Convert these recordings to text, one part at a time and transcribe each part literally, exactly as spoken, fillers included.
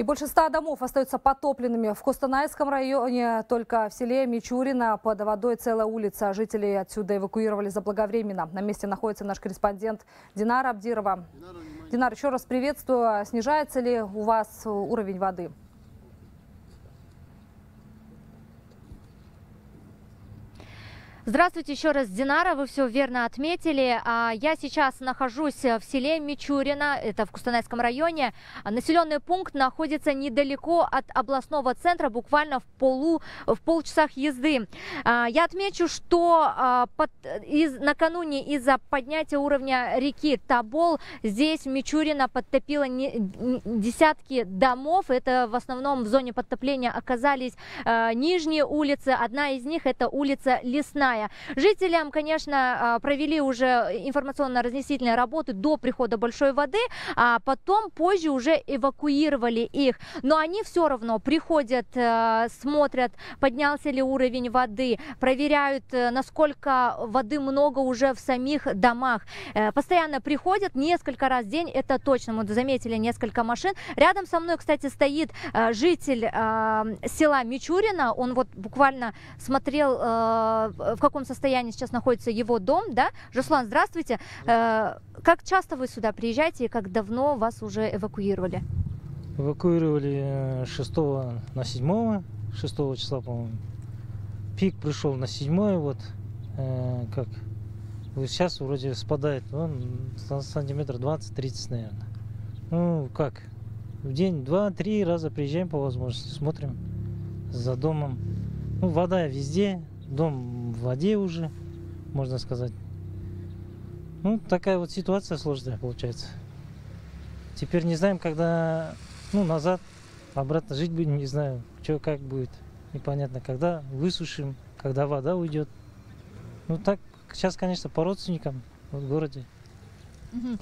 И больше ста домов остаются потопленными. В Костанайском районе только в селе Мичурино под водой целая улица. Жителей отсюда эвакуировали заблаговременно. На месте находится наш корреспондент Динара Абдирова. Динара, еще раз приветствую. Снижается ли у вас уровень воды? Здравствуйте еще раз, Динара, вы все верно отметили. Я сейчас нахожусь в селе Мичурино, это в Костанайском районе. Населенный пункт находится недалеко от областного центра, буквально в, полу, в полчасах езды. Я отмечу, что под, из, накануне из-за поднятия уровня реки Тобол здесь Мичурино подтопило не, десятки домов. Это в основном в зоне подтопления оказались нижние улицы. Одна из них это улица Лесная. Жителям, конечно, провели уже информационно-разъяснительные работы до прихода большой воды, а потом позже уже эвакуировали их. Но они все равно приходят, смотрят, поднялся ли уровень воды, проверяют, насколько воды много уже в самих домах. Постоянно приходят, несколько раз в день, это точно, мы заметили несколько машин. Рядом со мной, кстати, стоит житель села Мичурино, он вот буквально смотрел, в каком состоянии сейчас находится его дом, да? Жуслан, здравствуйте. Здравствуйте. Как часто вы сюда приезжаете и как давно вас уже эвакуировали? Эвакуировали с шестого на седьмое, шестого числа, по-моему. Пик пришел на седьмое, вот, э, как, сейчас вроде спадает, вон, сантиметр двадцать-тридцать, наверное. Ну, как, в день два-три раза приезжаем по возможности, смотрим за домом. Ну, вода везде. Дом в воде уже, можно сказать. Ну, такая вот ситуация сложная получается. Теперь не знаем, когда, ну, назад, обратно жить будем, не знаю, что, как будет. Непонятно, когда высушим, когда вода уйдет. Ну, так, сейчас, конечно, по родственникам вот, в городе. Mm-hmm.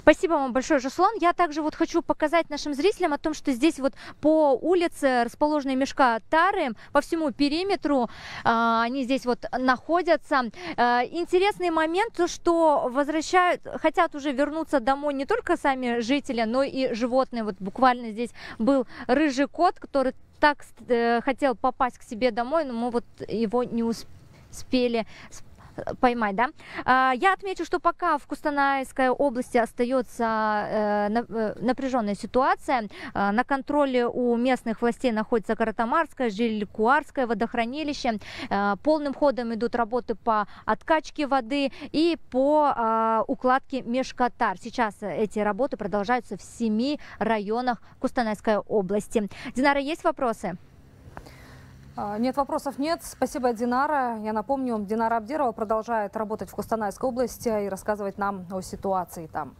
Спасибо вам большое, Жуслан. Я также вот хочу показать нашим зрителям о том, что здесь вот по улице, расположенной мешка тары, по всему периметру, а, они здесь вот находятся. А, интересный момент, то, что возвращают, хотят уже вернуться домой не только сами жители, но и животные. Вот буквально здесь был рыжий кот, который так э, хотел попасть к себе домой, но мы вот его не успели поймать, да? Я отмечу, что пока в Костанайской области остается напряженная ситуация. На контроле у местных властей находится Каратамарское, Жилькуарское водохранилище. Полным ходом идут работы по откачке воды и по укладке межкатар. Сейчас эти работы продолжаются в семи районах Костанайской области. Динара, есть вопросы? Нет, вопросов нет. Спасибо, Динара. Я напомню, Динара Абдирова продолжает работать в Костанайской области и рассказывать нам о ситуации там.